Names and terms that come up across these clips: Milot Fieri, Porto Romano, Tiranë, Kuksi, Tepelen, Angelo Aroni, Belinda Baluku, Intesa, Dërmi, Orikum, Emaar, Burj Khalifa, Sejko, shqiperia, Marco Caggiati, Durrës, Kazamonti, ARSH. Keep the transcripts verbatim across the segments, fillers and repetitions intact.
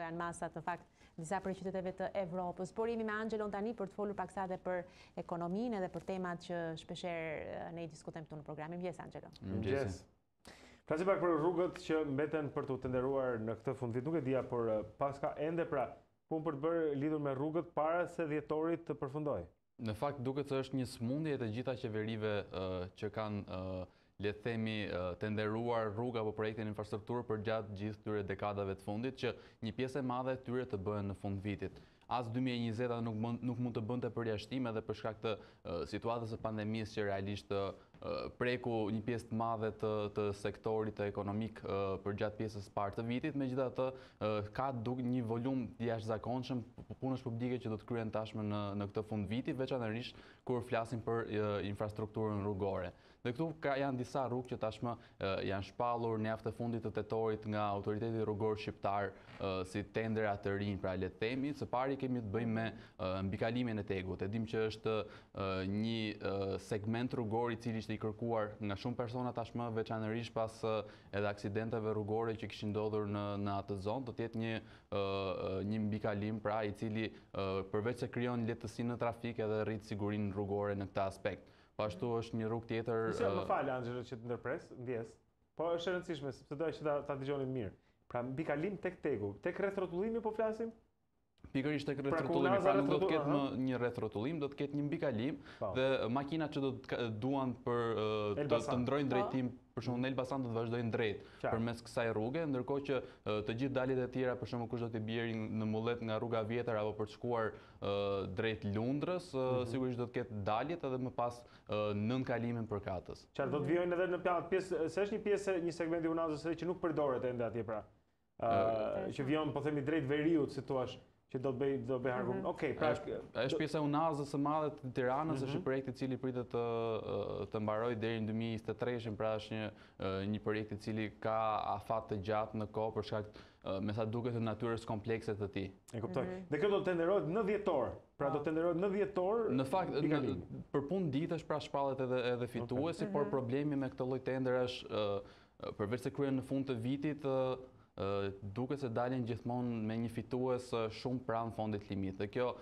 këto janë masat në fakt disa prej qyteteve të Evropës. Por jemi me Angelon tani për të folur paksa edhe për ekonominë edhe për temat që shpeshherë ne i diskutojmë këtu në program. Mirëmëngjes Angelo. Mirëmëngjes. Flasim pak për rrugët që mbeten për të tenderuar në këtë fundvit. Nuk e dija, por paska ende pra punë për të bërë lidhur me rrugët para se dhjetorit të përfundojë. Në fakt duket se është një smundje të gjitha qeverive uh, që kanë uh, le të themi uh, tenderuar rrugë apo projekte në infrastrukturë përgjatë gjithë këtyre dekadave të fundit që një pjesë e madhe e tyre të bëhen në fund vitit. As dy mijë e njëzet nuk mund, nuk mund të bënte përjashtime edhe për shkak të uh, situatës së pandemisë që realisht uh, preku një pjesë të madhe të, të sektorit të ekonomik uh, për gjatë pjesës parë të vitit, megjithatë uh, ka duk një volum të jashtëzakonshëm punësh publike që do të kryen tashmë në, në këtë fund viti, veçanërisht kur flasim për uh, infrastrukturën rrugore. Dhe këtu ka, janë disa rrugë që tashmë uh, janë shpallur në javën e fundit të tetorit nga autoriteti rrugor shqiptar uh, si tendera të rinj, pra le të themi, së pari kemi të bëjmë me uh, mbikalimin e tegut. E dim që është uh, një uh, segment rrugor i cili i kërkuar nga shumë persona tashmë, veçanërisht pas edhe aksidenteve rrugore që kishin ndodhur në, në atë zonë, do të jetë një, një mbikalim pra i cili përveç se krijon lehtësinë në trafik edhe rrit sigurinë rrugore në këtë aspekt. Pashtu është një rrugë tjetër. Nëse, më fal Angelo që të ndërpres, ndjes. Po është e rëndësishme sepse do të ta dëgjoni mirë. Pra mbikalim tek tegu, tek rrethrotullimit po flasim. Pikërisht tek rrethrotullim, pra nuk do të ketë më një rrethrotullim, do të ketë një mbikalim dhe makinat që do të duan për të ndrojnë drejtim, për shembull Elbasan do të vazhdojnë drejt përmes kësaj rruge, ndërkohë që të gjithë daljet e tjera, për shembull kush do të bjerë në mullet nga rruga vjetër apo për të shkuar drejt Lundrës, sigurisht do të ketë daljet edhe më pas nën kalimin për Katës. Çfarë do të vijojnë edhe në pjesë, se është një pjesë, një segment i unazës që nuk përdoret ende atje pra. Që vijojnë po themi drejt veriut, si thua. Që do të bëj do bëj hargun. Mm -hmm. Okej, okay, pra është është pjesa e unazës së madhe të Tiranës, mm -hmm. është projekt i cili pritet të të mbaroj deri në dy mijë e njëzet e tre, pra është një një projekt i cili ka afat të gjatë në kohë për shkak me sa duket të natyrës komplekse të tij. E kuptoj. Mm -hmm. Dhe kjo do të tenderohet në dhjetor. Pra do të tenderohet në dhjetor. Në fakt në, për punë ditësh pra shpallet edhe edhe fituesi, okay. Por mm -hmm. problemi me këtë lloj tenderash përveç se kryen në fund të vitit Uh, duke se dalin gjithmonë me një fitues uh, shumë pranë fondit limit. Dhe kjo uh,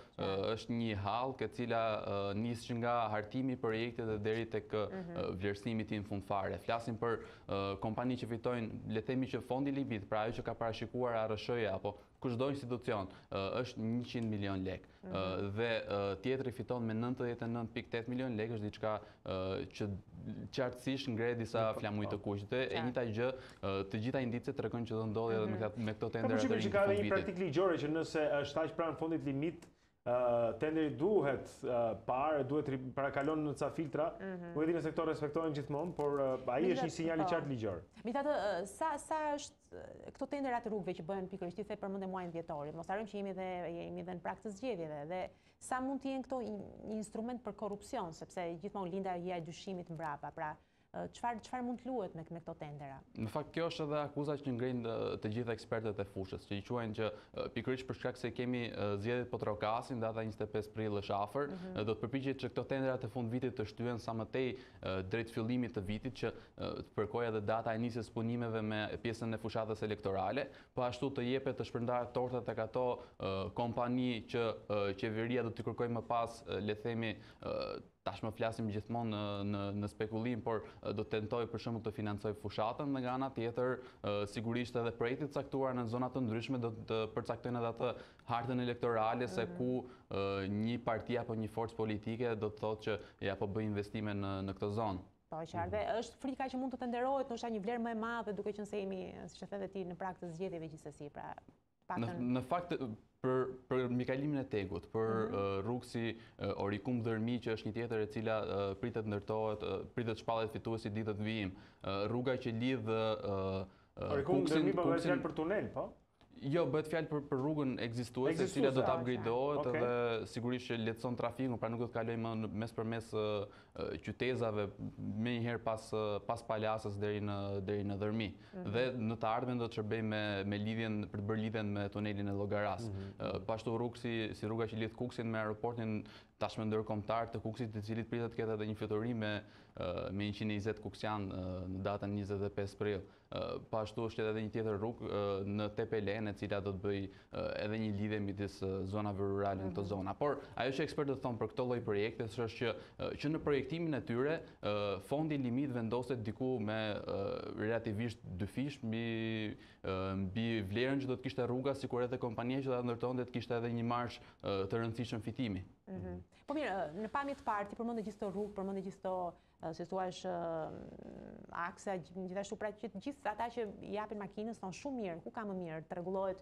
është një hallkë e cila uh, nis që nga hartimi i projektit dhe deri tek uh, vlerësimi i fundfare. Flasim për uh, kompani që fitojnë, le të themi që fondi limit, pra ajo që ka parashikuar A R S H-ja apo kushdo institucion, uh, është njëqind milion lek. Uh, dhe uh, tjetri fiton me nëntëdhjetë e nëntë pikë tetë milion lek, është diçka uh, që qartësisht ngre disa flamuj të kuq. Dhe e njëjta gjë, uh, të gjitha indicet tregojnë që do ndodhi edhe me këta me këto tendera të rinj. Ka një praktikë ligjore që nëse është aq pranë fondit limit, tenderi duhet parë, duhet parakalon në ca filtra. Nuk e di nëse këto respektohen gjithmonë, por ai është një sinjal i qartë ligjor. Megjithatë, sa sa është këto tendera të rrugëve që bëhen pikërisht ti the përmendë muajin dhjetori. Mos harrojmë që jemi dhe jemi dhe në prag të zgjedhjeve dhe sa mund të jenë këto një instrument për korrupsion, sepse gjithmonë linda hija e dyshimit mbrapa. Pra Çfarë çfarë mund të luhet me këto tendera? Në fakt kjo është edhe akuza që ngrenë të gjitha ekspertët e fushës, që i quajnë që pikërisht për shkak se kemi zgjedhjet po trokasin data njëzet e pesë prill është afër, mm -hmm. do të përpiqet që këto tendera të fund vitit të shtyhen sa më tej drejt fillimit të vitit që të përkojë edhe data e nisjes punimeve me pjesën e fushatës elektorale, po ashtu të jepet të shpërndarë tortat tek ato kompani që qeveria do t'i kërkojë më pas, le të themi tashmë flasim gjithmonë në, në, në spekulim, por do të tentoj për shembull të financoj fushatën, dhe nga ana tjetër sigurisht edhe projektet caktuar në zona të ndryshme do të përcaktojnë edhe atë hartën elektorale se ku një parti apo një forcë politike do të thotë që ja po bëj investime në, në këtë zonë. Po, qartë, dhe është frika që mund të tenderohet ndoshta një vlerë më e madhe duke qenë se jemi, siç e the ti, në prag të zgjedhjeve gjithsesi, pra Në, në fakt, për, për mbikalimin e tegut, për mm -hmm. uh, rrugë si uh, Orikum Dërmi, që është një tjetër e cila uh, pritet ndërtohet, uh, pritet shpallet fituesi ditët vijim, uh, rruga që lidh uh, uh, Orikum Kuksin, Dërmi, Kuksin, Kuksin, për tunel, po? Jo, bëhet fjalë për, për rrugën ekzistuese, e cila do të upgradeohet, okay. Dhe sigurisht që lehtëson trafikun, pra nuk do të kalojë më mespermes uh, qytetave më një herë pas uh, pas palasës deri në deri në Dërmi. Mm -hmm. Dhe në të ardhmen do të shërbej me me lidhjen për të bërë lidhjen me tunelin e Llogaras. Mm -hmm. uh, Pashtu rrugë si, si rruga që lidh Kuksin me aeroportin tashmë ndërkombëtar të Kuksit, i cili pritet të ketë edhe një fiturim me uh, me njëqind e njëzet kuksian uh, në datën njëzet e pesë prill. pa ashtu është edhe një tjetër rrugë në Tepelen e cila do të bëj edhe një lidhje midis zonave rurale në këto zona. Por ajo që ekspertët thonë për këto lloj projektesh është që që në projektimin e tyre fondi limit vendoset diku me relativisht dyfish mbi mbi vlerën që do të kishte rruga, sikur edhe kompania që do ta ndërtonte të kishte edhe një marshë të rëndësishëm fitimi. Po mirë, në pamje të parë ti përmendë gjithë këto rrugë, përmendë gjithë këto si thua është aksa, gjithashtu pra që gjithë ata që japin makinës thonë shumë mirë, ku ka më mirë, të rregullohet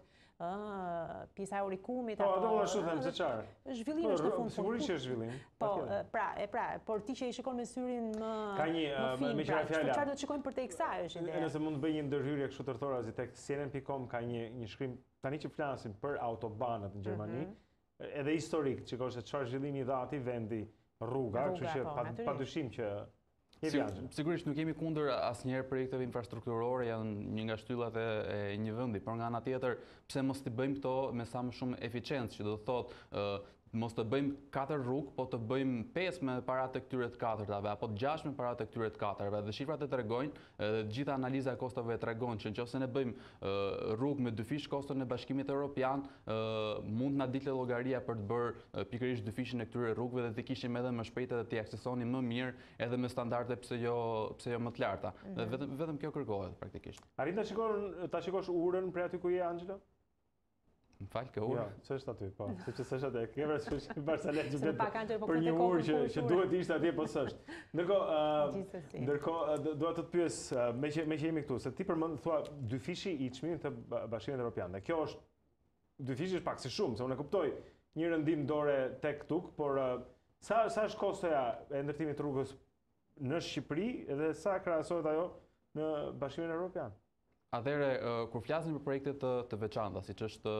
pjesa e orikumit apo. Po, do të them se çfarë. Zhvillimi është në fund. Sigurisht që zhvillim. Po, pra, e pra, por ti që i shikon me syrin më ka një me qira fjala. Çfarë do të shikojmë për te kësaj është ide. Nëse mund të bëj një ndërhyrje kështu tërtora si tek C N N dot com ka një një shkrim tani që flasim për autobanat në Gjermani, edhe historik, çka është çfarë zhvillimi dha aty vendi. Rruga, kështu që padyshim që sigurisht nuk kemi kundër asnjëherë projekteve infrastrukturore, janë një nga shtyllat e një vendi, por nga ana tjetër, pse mos t'i bëjmë këto me sa më shumë eficiencë, që do të thotë mos të bëjmë katër rrugë, po të bëjmë pesë me para të këtyre të katërtave, apo gjashtë me para të këtyre të katërtave. Dhe shifrat e tregojnë, dhe gjitha analiza e kostave e tregojnë që nëse ne bëjmë rrugë me dyfish koston e Bashkimit Evropian, mund na ditë llogaria për të bërë pikërisht dyfishin e këtyre rrugëve dhe të kishim edhe më shpejt edhe të aksesonim më mirë edhe me standarde pse jo pse jo më të larta. Dhe vetëm vetëm kjo kërkohet praktikisht. Arrin ta shikon ta shikosh urën për aty ku je Angelo? Më falë ke urë? Jo, që është aty, po, se që sështë aty, ke vërë që është Barcelona që betë për një urë që duhet ishtë aty, po sështë. Ndërko, duhet të të pyes, me që jemi këtu, se ti përmëndë, thua, dyfishi i çmimit të Bashkimit Evropian, dhe kjo është, dyfishi është pak si shumë, se unë e kuptoj një rëndim dore tek tuk, por sa është kostoja e ndërtimit rrugës në Shqipëri dhe sa krahasohet ajo në Bashkimin Evropian? Atëherë, kur flasim për projektet të veçanta, siç është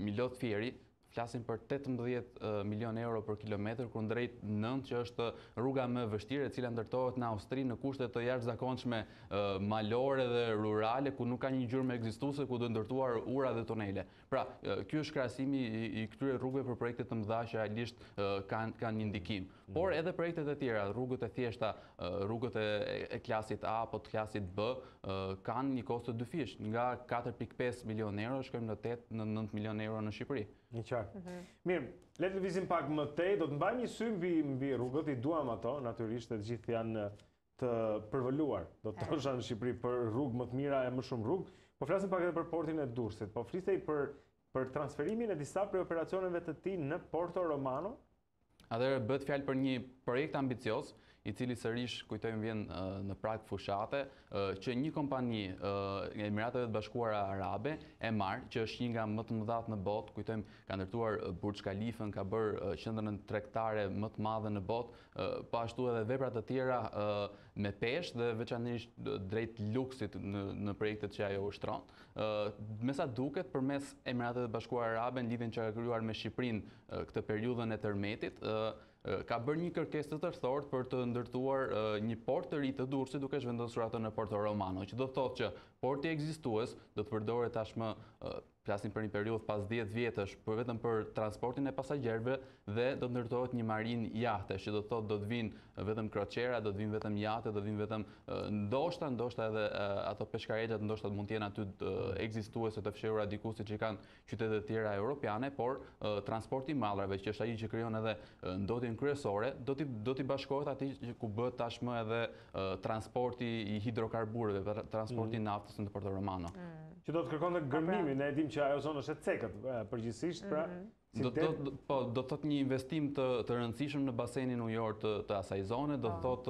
Milot Fieri, flasim për tetëmbëdhjetë milion euro për kilometër, kur ndrejt nëntë që është rruga më vështirë, e cila ndërtohet në Austri në kushte të jashtëzakonshme malore dhe rurale, ku nuk ka një gjurmë ekzistuese, ku duhet ndërtuar ura dhe tunele. Pra, ky është krahasimi i këtyre rrugëve për projekte të mëdha që realisht kanë kanë një ndikim. Por edhe projektet e tjera, rrugët e thjeshta, rrugët e klasit A apo të klasit B, kanë një kosto dyfish, nga katër pikë pesë milion euro shkojmë në tetë në nëntë milion euro në Shqipëri. Një qarë. Mirë, le të vizim pak më tej, do të mbaj një sy mbi rrugët, i duam ato, naturisht, e gjithë janë të përvëluar, do të tosha në Shqipëri për rrugë më të mira e më shumë rrugë, po flasim pak edhe për portin e Durrësit, po flistej për transferimin e disa prej operacioneve të ti në Porto Romano? Atëherë bëhet fjalë për një projekt ambicios, i cili sërish kujtojmë vjen në prag fushate, që një kompani e Emirateve të Bashkuara Arabe, Emaar, që është një nga më të mëdhat në botë, kujtojmë ka ndërtuar Burj Khalifën, ka bërë qendrën tregtare më të madhe në botë, po ashtu edhe vepra të tjera me peshë dhe veçanërisht drejt luksit në projektet që ajo ushtron. Me sa duket, përmes Emirateve të Bashkuara Arabe, në lidhjen që ka krijuar me Shqipërinë këtë periudhën e tërmetit, ka bërë një kërkesë të tërthorë për të ndërtuar një port të ri të Durrësit duke zhvendosur atë në Porto Romano, që do të thotë që porti ekzistues do të përdoret tashmë, flasim për një periudhë pas dhjetë vjetësh, për vetëm për transportin e pasagjerëve dhe do të ndërtohet një marinë jahte, që do të thotë do të vinë vetëm kroçera, do të vinë vetëm jahte, do të vinë vetëm ndoshta, ndoshta edhe ato peshkaregjat, ndoshta mund të jenë aty ekzistuese të fshehura diku siç i kanë qytetet e tjera europiane, por transporti i mallrave, që është ai që krijon edhe ndotjen kryesore, do t'i bashkohet ati ku bët tashmë edhe transporti i hidrokarburëve, transporti naftës në Porto Romano. Që do të kërkon dhe gërmimin, ne edhim që ajo zonë është e cekët përgjithsisht, pra... Do të thot një investim të rëndësishëm në basenin ujor të asaj zone, do të thot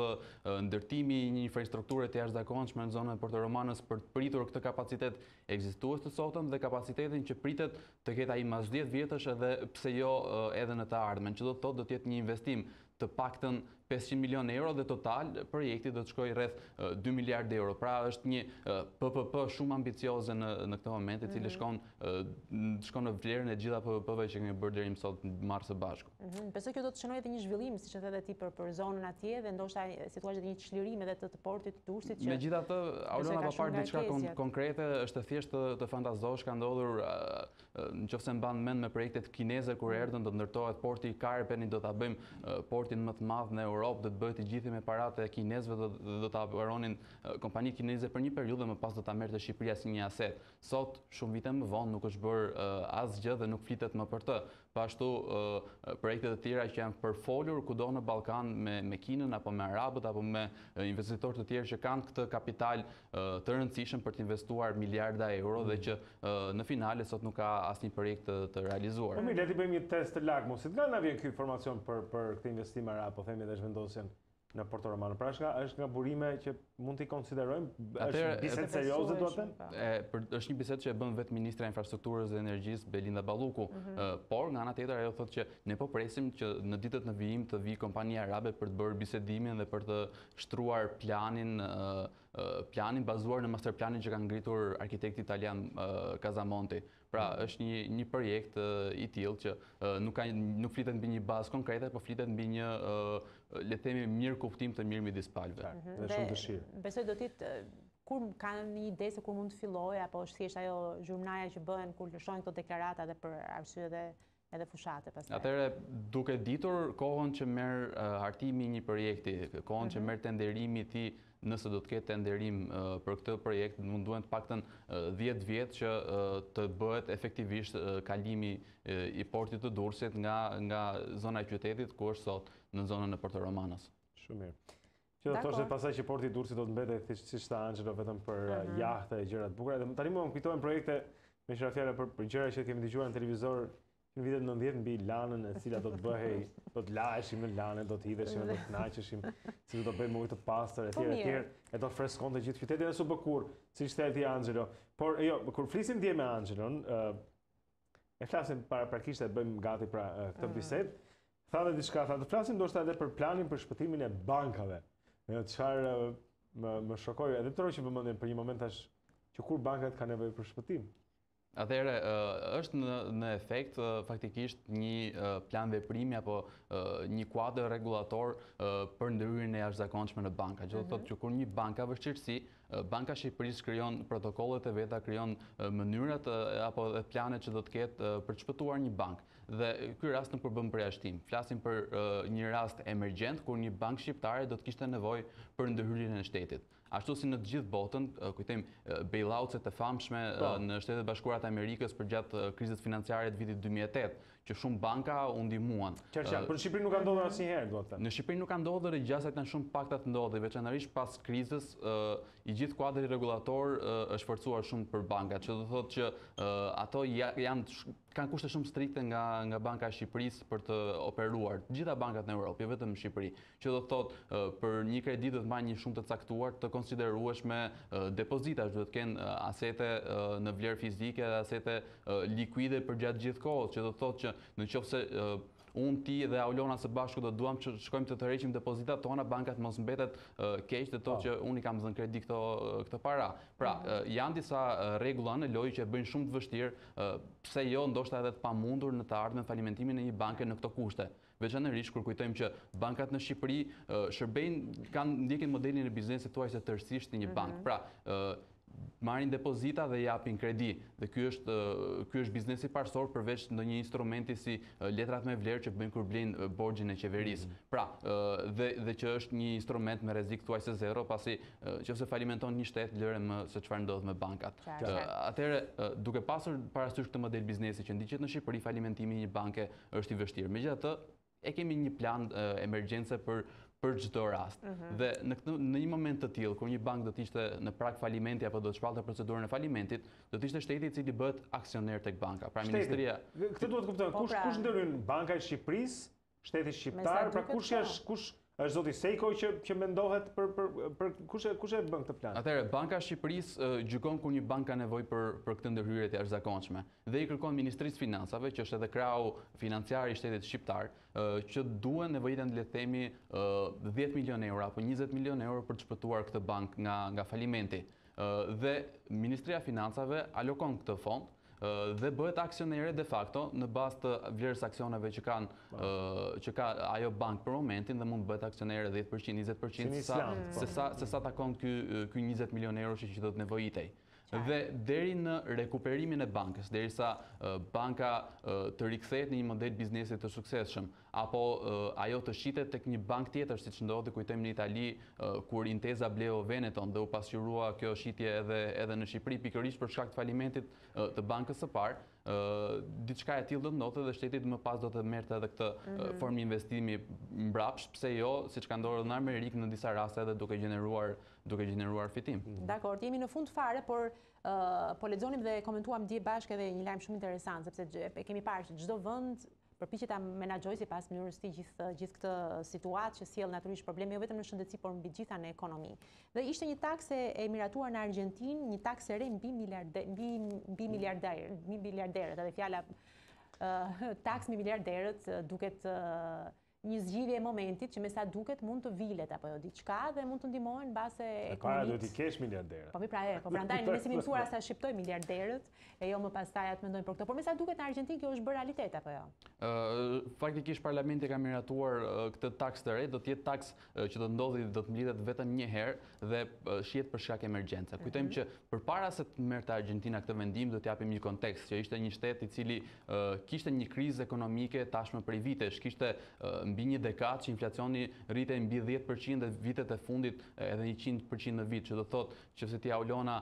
ndërtimi një infrastrukture të jashtëzakonshme në zonën e Porto Romanës për të pritur këtë kapacitet ekzistues të sotëm dhe kapacitetin që pritet të ketë ai mas dhjetë vjetësh edhe pse jo edhe në të ardhmen, që do të thot do të jetë një investim të paktën pesëqind milion euro dhe total projekti do të shkoj rreth dy miliard euro. Pra është një P P P shumë ambicioze në këtë moment, e cili shkon në vlerën e gjitha P P P-ve që kemi bërë deri më sot në marrë së bashku. Besoj kjo do të shënoj edhe një zhvillim, siç e the ti për zonën atje dhe ndoshta si thua edhe një çlirim edhe të portit të Durrësit që megjithatë Aulona pa parë diçka konkrete, është thjesht të fantazosh, ka ndodhur nëse mban mend me projektet kineze kur erdhën do të ndërtohet porti i Karpenit, do ta bëjmë portin më të madh në Europë, do të bëhet i gjithë me paratë e kinezëve, do do ta operonin kompanitë kineze për një periudhë dhe më pas do ta merrte Shqipëria si një aset. Sot shumë vite më vonë nuk është bërë asgjë dhe nuk flitet më për të. Pashtu projekte të tjera që janë përfolur kudo në Ballkan me me Kinën apo me arabët apo me investitorë të tjerë që kanë këtë kapital të rëndësishëm për të investuar miliarda euro dhe që në finale sot nuk ka asnjë projekt të realizuar. Po mirë, le të bëjmë një test të lagë, mos i nga vjen ky informacion për për këtë investim arab, po themi dhe zhvendosjen në Porto Romano. Pra është nga, është nga burime që mund t'i konsiderojmë, është një bisedë serioze do të them? Është një bisedë që e bën vetë Ministra e Infrastrukturës dhe Energjisë Belinda Baluku, mm-hmm. uh, por nga ana tjetër ajo thotë që ne po presim që në ditët në vijim të vijë kompania arabe për të bërë bisedimin dhe për të shtruar planin, uh, uh, planin bazuar në master planin që kanë ngritur arkitekti italian uh, Kazamonti. Pra është një, një projekt uh, i tillë që uh, nuk, ka, nuk flitet mbi një bazë konkrete, po flitet mbi një uh, le të themi mirë kuptim të mirë midis palëve. Dhe shumë dëshirë. Besoj do të kur kanë një ide se kur mund të fillojë apo është thjesht ajo zhurmnaja që bëhen kur lëshojnë këto deklarata dhe për arsye dhe edhe fushate pastaj. Atëherë duke ditur kohën që merr uh, hartimi i një projekti, kohën mm-hmm. që merr tenderimi i tij, nëse do të ketë tenderim uh, për këtë projekt, mund duhen të paktën uh, dhjetë vjet që uh, të bëhet efektivisht uh, kalimi uh, i portit të Durrësit nga nga zona e qytetit ku është sot në zonën e Porto Romanos. Shumë mirë. Që do të thoshte pasaj që porti i Durrësit do të mbetet siç tha Angelo vetëm për uh-huh. jahte e gjëra të bukura. Dhe tani më kujtohen projekte me qira fjala për, për gjëra që kemi dëgjuar në televizor në vitet nëntëdhjetë mbi lanën e cila do të bëhej, do të laheshim në lanë, do të hidheshim, do të kënaqeshim, si do të bëjmë ujë të pastër etj etj, e do freskon të gjithë qytetin ashtu bukur, siç thëti Angelo. Por jo, kur flisim dje me Angelon, e flasim paraprakisht e bëjmë gati pra këtë bisedë. Tha dhe diçka, tha të flasim ndoshta edhe për planin për shpëtimin e bankave. Me çfarë më, më shokoi, edhe të rojë që përmendin për një moment tash që kur bankat kanë nevojë për shpëtim. Atëherë është në, në efekt faktikisht një plan veprimi apo një kuadër rregullator për ndërhyrjen e jashtëzakonshme në banka. Që do të thotë që kur një bank ka vështirësi, Banka e Shqipërisë krijon protokollet e veta, krijon mënyrat apo planet që do të ketë për të shpëtuar një bankë. Dhe ky rast nuk përbën përjashtim. Flasim për një rast emergjent kur një bankë shqiptare do të kishte nevojë për ndërhyrjen e shtetit. Ashtu si në të gjithë botën, kujtojmë bailout-et e famshme pa. Në Shtetet e Bashkuara të Amerikës përgjatë krizës financiare të vitit dy mijë e tetë, që shumë banka u ndihmuan. Qerçak, por në Shqipëri nuk ka ndodhur asnjëherë, do të thënë. Në Shqipëri nuk ka ndodhur, gjasa kanë shumë pakta të ndodhi, veçanërisht pas krizës, i gjithë kuadri rregullator është forcuar shumë për bankat, që do thotë që ato janë kanë kushte shumë strikte nga nga Banka e Shqipërisë për të operuar. Të gjitha bankat në Europë, jo vetëm në Shqipëri, që do të thotë për një kredit do të marrë një shumë të caktuar, të konsiderueshme depozitash, do të kenë asete në vlerë fizike dhe asete likuide përgjatë gjithë kohës, që do të thotë që nëse unë, ti dhe Aulona së bashku do duam që shkojmë të tërheqim depozitat tona, bankat mos mbetet keq dhe thotë që unë i kam dhënë kredi këto këto para. Pra, janë disa rregulla në lojë që e bëjnë shumë të vështirë, pse jo ndoshta edhe të pamundur në të ardhmen falimentimin e një banke në këto kushte. Veçanërisht kur kujtojmë që bankat në Shqipëri shërbejnë, kanë ndjekin modelin e biznesit tuaj se tërësisht të një bank. Pra, marrin depozita dhe japin kredi. Dhe ky është ky është biznesi parsor përveç ndonjë instrumenti si letrat me vlerë që bëjnë kur blejnë borxhin e qeverisë. Mm-hmm. Pra, dhe dhe që është një instrument me rrezik thuajse zero, pasi nëse falimenton një shtet, lëre më se çfarë ndodh me bankat. Atëherë, duke pasur parasysh këtë model biznesi që ndiqet në Shqipëri, falimentimi i një banke është i vështirë. Megjithatë, e kemi një plan emergjence për për çdo rast. Mm-hmm. Dhe në, këtë, në një moment të tillë, kur një bank do të ishte në prag falimenti apo do të shpallte procedurën e falimentit, do të ishte shteti i cili bëhet aksioner tek banka. Pra shteti. Ministria. Këtë duhet të kuptojmë, kush kush ndërhyn Banka e Shqipërisë, shteti shqiptar, pra kush është kush është zoti Sejko që që mendohet për për për kush e kush e bën këtë plan. Atëherë Banka e Shqipërisë uh, gjykon kur një bank ka nevojë për për këtë ndërhyrje të jashtëzakonshme dhe i kërkon Ministrisë Financave, që është edhe krau financiar i shtetit shqiptar, uh, që duhen nevojiten le të themi uh, dhjetë milion euro apo njëzet milion euro për të shpëtuar këtë bank nga nga falimenti. Uh, dhe Ministria e Financave alokon këtë fond dhe bëhet aksionere de facto në bazë të vlerës aksioneve që kanë që ka ajo bank për momentin, dhe mund bëhet aksionere dhjetë përqind, njëzet përqind se sa se sa takon ky ky njëzet milionë euro që do të nevojitej. Dhe deri në rekuperimin e bankës, derisa banka të rikthehet në një model biznesi të suksesshëm, apo ajo të shitet tek një bank tjetër, siç ndodhi kujtojmë në Itali kur Intesa bleu Veneton dhe u pasqyrua kjo shitje edhe edhe në Shqipëri pikërisht për shkak të falimentit të bankës së parë. Diçka e tillë do të ndodhte dhe shteti më pas do të merrte edhe këtë formë investimi mbrapsht, pse jo, siç ka ndodhur në Amerikë në disa raste edhe duke gjeneruar duke gjeneruar fitim. Dakor, jemi në fund fare, por po lexonim dhe komentuam dje bashkë edhe një lajm shumë interesant, sepse e kemi parë që çdo vend përpiqet ta menaxhojë sipas mënyrës të gjithë gjithë këtë situatë që sjell natyrisht probleme jo vetëm në shëndetësi, por mbi gjitha në ekonomi. Dhe ishte një taksë e miratuar në Argjentinë, një taksë e re mbi miliarderët, mbi miliarderët, edhe fjala taksë mbi miliarderët duket një zgjidhje e momentit që me sa duket mund të vilet apo jo diçka dhe mund të ndihmohen mbase ekonomikë. Para do t'i kesh miliarderët. Po pra e, po prandaj ne si mësuar sa shqiptoj miliarderët, e jo më pastaj atë mendojnë për këtë. Por me sa duket në Argjentinë kjo është bërë realitet apo jo? Faktikisht parlamenti ka miratuar këtë taksë të re, do të jetë taksë që do të ndodhi, do të mblidhet vetëm një herë dhe shihet për shkak emergjence. Kujtojmë që përpara se të merrte Argjentina këtë vendim, do t'i japim një kontekst që ishte një shtet i cili kishte një krizë ekonomike tashmë prej vitesh, kishte mbi një dekadë që inflacioni rritej mbi dhjetë përqind dhe vitet e fundit edhe njëqind përqind në vit, që do thotë që se ti aulona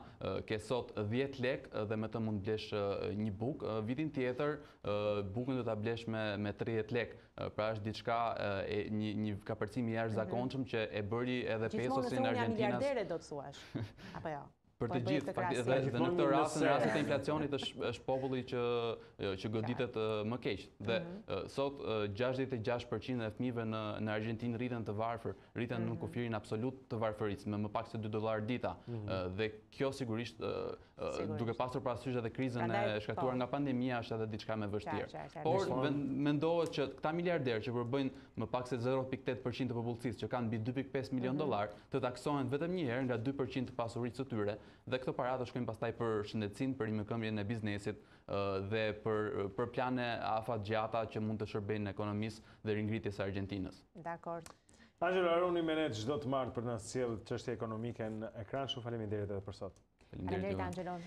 ke sot dhjetë lek dhe me të mund blesh një buk, vitin tjetër bukën do ta blesh me, me tridhjetë lek, pra është diçka e, një, një kapërcim i jashtëzakonshëm që e bëri edhe pesosin e Argjentinas. Miliardere do të thuash, apo jo? Për të gjithë, dhe në këtë rast, në rastet e inflacionit është populli që goditet më keq. Dhe sot gjashtëdhjetë e gjashtë përqind e fëmijëve në Argjentinë rriten të varfër, rriten në kufirin absolut të varfërisë, me më pak se dy dollar dita. Dhe kjo sigurisht, duke pasur parasysh edhe krizën e shkaktuar nga pandemia, është edhe diçka më e vështirë. Por mendohet që këta miliarderë që përbëjnë më pak se zero pikë tetë përqind të popullsisë, që kanë mbi dy pikë pesë milion dollar, të taksohen vetëm një herë nga dy përqind të pasurisë së tyre. Dhe këto paratë shkojnë pastaj për shëndetësinë, për rikëmbjen e biznesit dhe për, për plane afatgjata që mund të shërbejnë ekonomisë dhe ringritjes së Argjentinës. Dakor. Angelo Aroni me ne çdo të martë për na sjellë çështje ekonomike në ekran. Shumë faleminderit edhe për sot. Faleminderit Angelo.